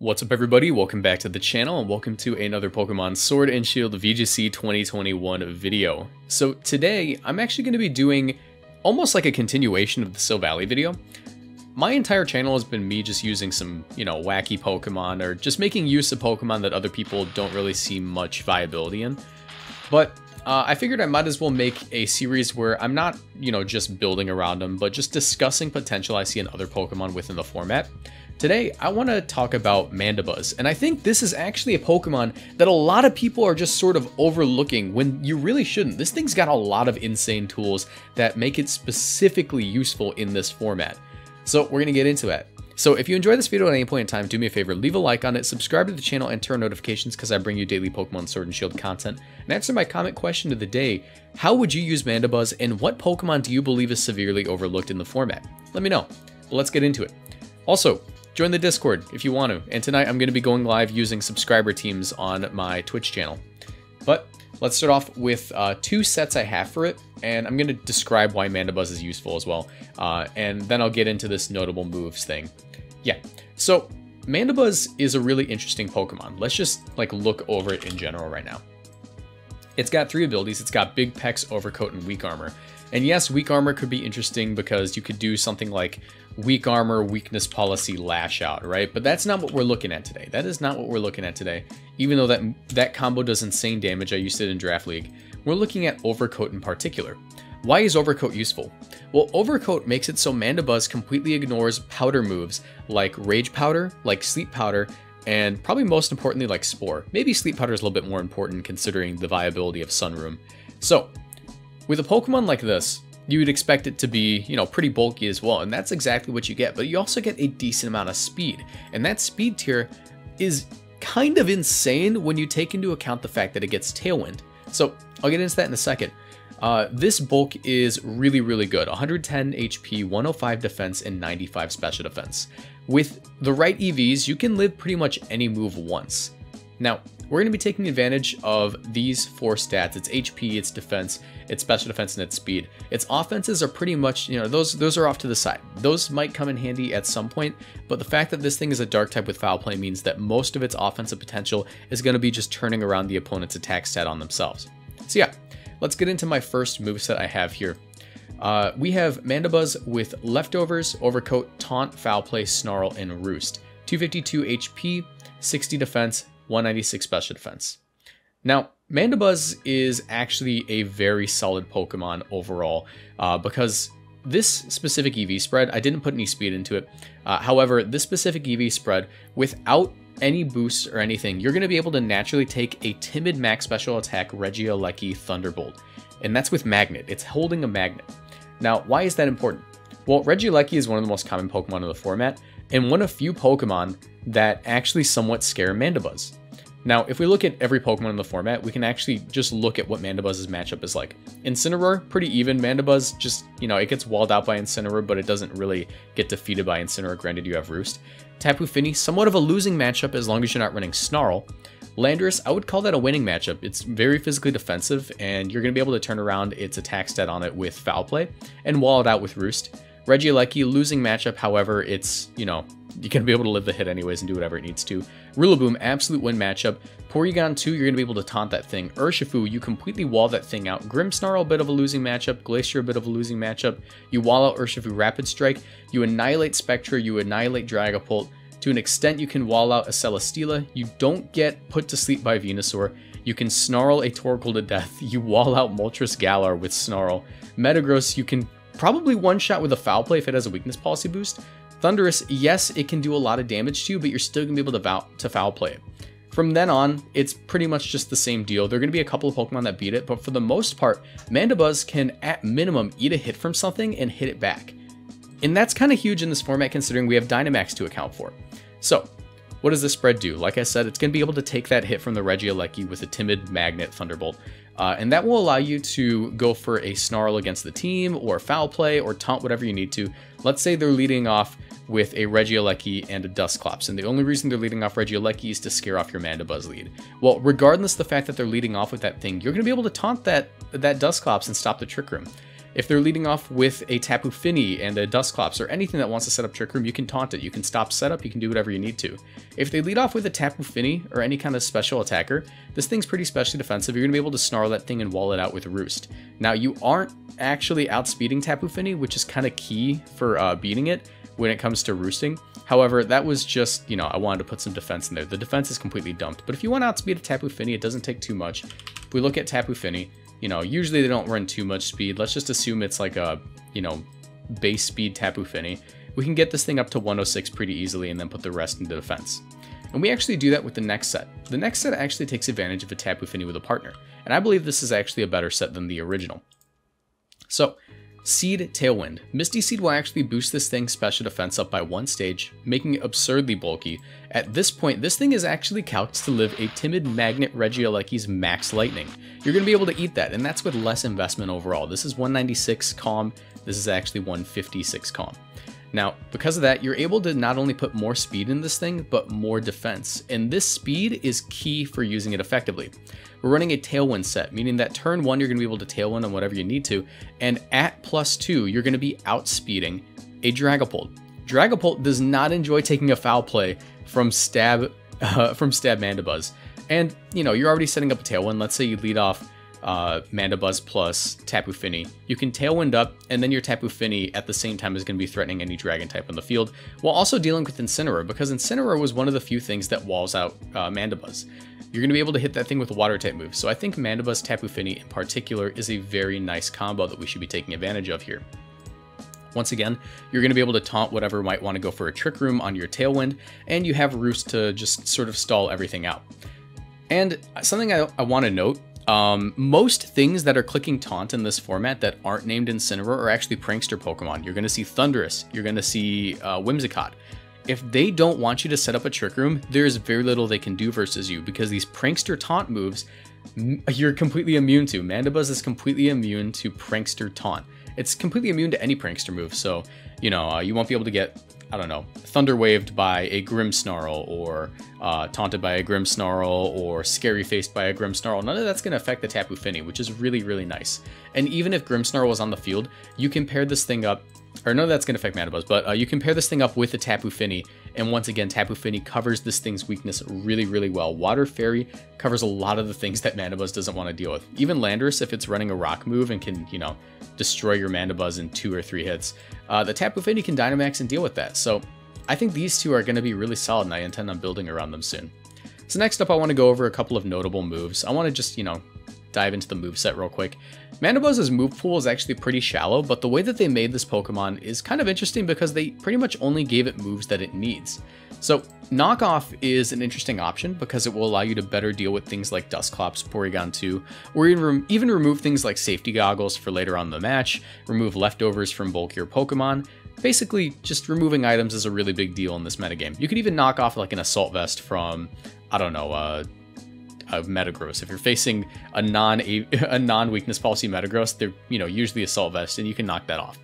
What's up everybody, welcome back to the channel and welcome to another Pokemon Sword and Shield VGC 2021 video. So today, I'm actually going to be doing almost like a continuation of the Sil Valley video. My entire channel has been me just using some, wacky Pokemon or just making use of Pokemon that other people don't really see much viability in. But I figured I might as well make a series where I'm not, just building around them, but just discussing potential I see in other Pokemon within the format. Today, I want to talk about Mandibuzz, and I think this is actually a Pokemon that a lot of people are just sort of overlooking when you really shouldn't. This thing's got a lot of insane tools that make it specifically useful in this format. So we're going to get into it. So if you enjoyed this video at any point in time, do me a favor, leave a like on it, subscribe to the channel, and turn notifications because I bring you daily Pokemon Sword and Shield content. And answer my comment question of the day, how would you use Mandibuzz and what Pokemon do you believe is severely overlooked in the format? Let me know. But let's get into it. Also, join the Discord if you want to, and tonight I'm going to be going live using subscriber teams on my Twitch channel. But let's start off with two sets I have for it, and I'm going to describe why Mandibuzz is useful as well, and then I'll get into this notable moves thing. Yeah, so Mandibuzz is a really interesting Pokemon. Let's just look over it in general right now. It's got three abilities. It's got Big Pecs, Overcoat, and Weak Armor. And yes, Weak Armor could be interesting because you could do something like Weak Armor, Weakness Policy, Lash Out, right? But that's not what we're looking at today. That is not what we're looking at today. Even though that combo does insane damage, I used it in Draft League. We're looking at Overcoat in particular. Why is Overcoat useful? Well, Overcoat makes it so Mandibuzz completely ignores powder moves like Rage Powder, like Sleep Powder, and probably most importantly like Spore. Maybe Sleep Powder is a little bit more important considering the viability of Sunroom. So, with a Pokemon like this, you would expect it to be, pretty bulky as well, and that's exactly what you get, but you also get a decent amount of speed, and that speed tier is kind of insane when you take into account the fact that it gets Tailwind. So I'll get into that in a second. This bulk is really, really good. 110 HP, 105 defense, and 95 special defense. With the right EVs, you can live pretty much any move once. Now, we're going to be taking advantage of these four stats. It's HP, it's defense, it's special defense, and it's speed. Its offenses are pretty much, those are off to the side. Those might come in handy at some point, but the fact that this thing is a dark type with foul play means that most of its offensive potential is going to be just turning around the opponent's attack stat on themselves. So yeah, let's get into my first moveset I have here. We have Mandibuzz with Leftovers, Overcoat, Taunt, Foul Play, Snarl, and Roost. 252 HP, 60 defense, 196 special defense. Now, Mandibuzz is actually a very solid Pokemon overall because this specific EV spread, I didn't put any speed into it. However, this specific EV spread, without any boosts or anything, you're going to be able to naturally take a Timid Max Special Attack Regieleki Thunderbolt. And that's with Magnet. It's holding a Magnet. Now, why is that important? Well, Regieleki is one of the most common Pokemon in the format, and one of few Pokemon that actually somewhat scare Mandibuzz. Now, if we look at every Pokemon in the format, we can actually just look at what Mandibuzz's matchup is like. Incineroar, pretty even. Mandibuzz, just, it gets walled out by Incineroar, but it doesn't really get defeated by Incineroar, granted you have Roost. Tapu Fini, somewhat of a losing matchup as long as you're not running Snarl. Landorus, I would call that a winning matchup. It's very physically defensive, and you're going to be able to turn around its attack stat on it with Foul Play, and wall it out with Roost. Regieleki, losing matchup, however, it's, you're going to be able to live the hit anyways and do whatever it needs to. Rillaboom, absolute win matchup. Porygon 2, you're going to be able to taunt that thing. Urshifu, you completely wall that thing out. Grimmsnarl, a bit of a losing matchup. Glacier, a bit of a losing matchup. You wall out Urshifu Rapid Strike. You annihilate Spectra. You annihilate Dragapult. To an extent, you can wall out a Celesteela. You don't get put to sleep by Venusaur. You can Snarl a Torkoal to death. You wall out Moltres Galar with Snarl. Metagross, you can probably one-shot with a Foul Play if it has a Weakness Policy boost. Thunderous, yes, it can do a lot of damage to you, but you're still going to be able to foul play it. From then on, it's pretty much just the same deal. There are going to be a couple of Pokemon that beat it, but for the most part, Mandibuzz can, at minimum, eat a hit from something and hit it back. And that's kind of huge in this format considering we have Dynamax to account for. So, what does this spread do? Like I said, it's going to be able to take that hit from the Regieleki with a Timid Magnet Thunderbolt. And that will allow you to go for a Snarl against the team, or Foul Play, or Taunt, whatever you need to. Let's say they're leading off with a Regieleki and a Dusclops, and the only reason they're leading off Regieleki is to scare off your Mandibuzz lead. Well, regardless of the fact that they're leading off with that thing, you're going to be able to taunt that Dusclops and stop the Trick Room. If they're leading off with a Tapu Fini and a Dusclops or anything that wants to set up Trick Room, you can taunt it, you can stop setup, you can do whatever you need to. If they lead off with a Tapu Fini or any kind of special attacker, this thing's pretty specially defensive. You're going to be able to Snarl that thing and wall it out with Roost. Now, you aren't actually outspeeding Tapu Fini, which is kind of key for beating it when it comes to roosting. However, that was just, you know, I wanted to put some defense in there. The defense is completely dumped, but if you want to outspeed a Tapu Fini, it doesn't take too much. If we look at Tapu Fini, you know, usually they don't run too much speed. Let's just assume it's like a, you know, base speed Tapu Fini. We can get this thing up to 106 pretty easily and then put the rest into defense. And we actually do that with the next set. The next set actually takes advantage of a Tapu Fini with a partner, and I believe this is actually a better set than the original. So, Seed Tailwind. Misty Seed will actually boost this thing's special defense up by one stage, making it absurdly bulky. At this point, this thing is actually calced to live a timid Magnet Regieleki's max lightning. You're going to be able to eat that, and that's with less investment overall. This is 196 calm, this is actually 156 calm. Now, because of that, you're able to not only put more speed in this thing, but more defense. And this speed is key for using it effectively. We're running a Tailwind set, meaning that turn one, you're going to be able to Tailwind on whatever you need to. And at +2, you're going to be outspeeding a Dragapult. Dragapult does not enjoy taking a foul play from stab Mandibuzz. And, you know, you're already setting up a Tailwind. Let's say you lead off Mandibuzz plus Tapu Fini. You can Tailwind up, and then your Tapu Fini at the same time is going to be threatening any Dragon type on the field, while also dealing with Incineroar, because Incineroar was one of the few things that walls out Mandibuzz. You're going to be able to hit that thing with a Water type move, so I think Mandibuzz Tapu Fini in particular is a very nice combo that we should be taking advantage of here. Once again, you're going to be able to taunt whatever might want to go for a Trick Room on your Tailwind, and you have Roost to just sort of stall everything out. And something I want to note, most things that are clicking taunt in this format that aren't named Incineroar are actually Prankster Pokemon. You're going to see Thunderous, you're going to see Whimsicott. If they don't want you to set up a Trick Room, there's very little they can do versus you, because these Prankster taunt moves, you're completely immune to. Mandibuzz is completely immune to Prankster taunt. It's completely immune to any Prankster move, so, you know, you won't be able to get, I don't know, Thunder Waved by a Grimmsnarl, or taunted by a Grimmsnarl, or scary faced by a Grimmsnarl. None of that's going to affect the Tapu Fini, which is really, really nice. And even if Grimmsnarl was on the field, you can pair this thing up, or none of that's going to affect Mandibuzz, but you can pair this thing up with the Tapu Fini, and once again, Tapu Fini covers this thing's weakness really, really well. Water Fairy covers a lot of the things that Mandibuzz doesn't want to deal with. Even Landorus, if it's running a rock move and can, you know, destroy your Mandibuzz in 2 or 3 hits, the Tapu Fini can Dynamax and deal with that. So I think these two are going to be really solid, and I intend on building around them soon. So next up, I want to go over a couple of notable moves. I want to just, you know, dive into the moveset real quick. Mandibuzz's move pool is actually pretty shallow, but the way that they made this Pokemon is kind of interesting because they pretty much only gave it moves that it needs. So Knock Off is an interesting option because it will allow you to better deal with things like Dusclops, Porygon 2, or even remove things like Safety Goggles for later on in the match, remove Leftovers from bulkier Pokemon. Basically, just removing items is a really big deal in this metagame. You could even knock off like an Assault Vest from, I don't know, of Metagross. If you're facing a non weakness policy Metagross, they're, you know, usually Assault Vest, and you can knock that off.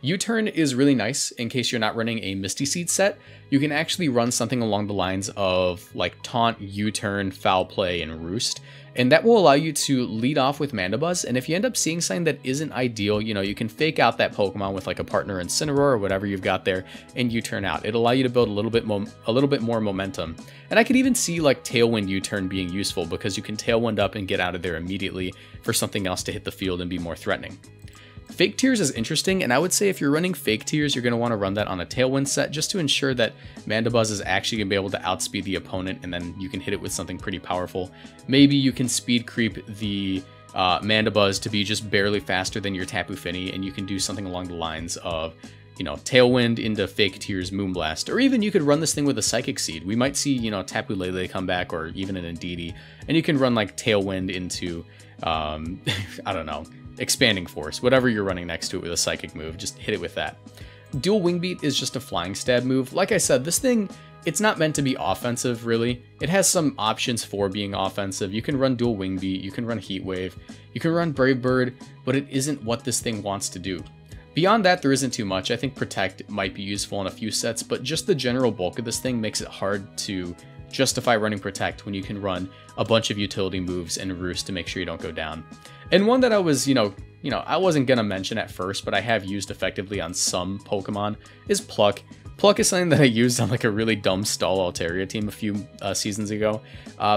U-turn is really nice in case you're not running a Misty Seed set. You can actually run something along the lines of like taunt, U-turn, foul play, and roost, and that will allow you to lead off with Mandibuzz. And if you end up seeing something that isn't ideal, you know, you can fake out that Pokemon with like a partner Incineroar or whatever you've got there, and U-turn out. It'll allow you to build a little bit more momentum. And I could even see like Tailwind U-turn being useful because you can Tailwind up and get out of there immediately for something else to hit the field and be more threatening. Fake Tears is interesting, and I would say if you're running Fake Tears, you're going to want to run that on a Tailwind set just to ensure that Mandibuzz is actually going to be able to outspeed the opponent, and then you can hit it with something pretty powerful. Maybe you can speed creep the Mandibuzz to be just barely faster than your Tapu Fini, and you can do something along the lines of, you know, Tailwind into Fake Tears, Moonblast, or even you could run this thing with a Psychic Seed. We might see, you know, Tapu Lele come back, or even an Indeedee, and you can run like Tailwind into, I don't know, Expanding Force, whatever you're running next to it with a psychic move, just hit it with that. Dual Wingbeat is just a flying stab move. Like I said, this thing, it's not meant to be offensive, really. It has some options for being offensive. You can run Dual Wingbeat, you can run Heat Wave, you can run Brave Bird, but it isn't what this thing wants to do. Beyond that, there isn't too much. I think Protect might be useful in a few sets, but just the general bulk of this thing makes it hard to justify running Protect when you can run a bunch of utility moves and Roost to make sure you don't go down. And one that I was, you know, you know, I wasn't going to mention at first, but I have used effectively on some Pokemon, is Pluck. Pluck is something that I used on like a really dumb stall Altaria team a few seasons ago.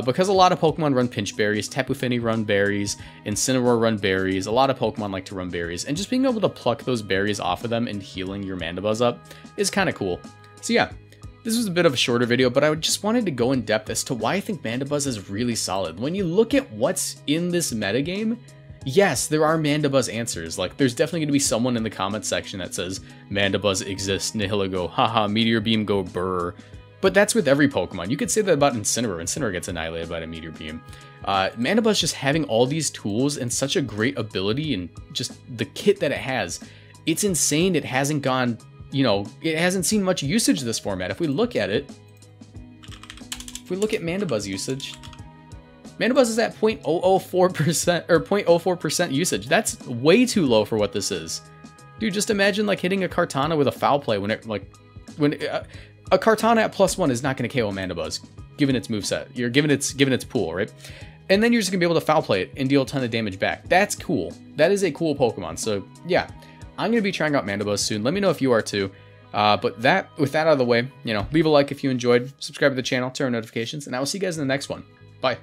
Because a lot of Pokemon run Pinch Berries, Tapu Fini run Berries, Incineroar run Berries, a lot of Pokemon like to run Berries, and just being able to pluck those berries off of them and healing your Mandibuzz up is kind of cool. So yeah, this was a bit of a shorter video, but I just wanted to go in depth as to why I think Mandibuzz is really solid. When you look at what's in this metagame, yes, there are Mandibuzz answers. Like, there's definitely going to be someone in the comments section that says, Mandibuzz exists, Nihiligo, haha, Meteor Beam, go brr. But that's with every Pokemon. You could say that about Incineroar. Incineroar gets annihilated by a Meteor Beam. Mandibuzz just having all these tools and such a great ability and just the kit that it has. It's insane it hasn't gone, you know, it hasn't seen much usage this format. If we look at it, if we look at Mandibuzz usage, Mandibuzz is at 0.004% or 0.04% usage. That's way too low for what this is. Dude, just imagine like hitting a Kartana with a Foul Play when a Kartana at +1 is not going to KO Mandibuzz, given its moveset. You're given its pool, right? And then you're just going to be able to Foul Play it and deal a ton of damage back. That's cool. That is a cool Pokemon. So yeah, I'm going to be trying out Mandibuzz soon. Let me know if you are too. But with that out of the way, you know, leave a like if you enjoyed, subscribe to the channel, turn on notifications, and I will see you guys in the next one. Bye.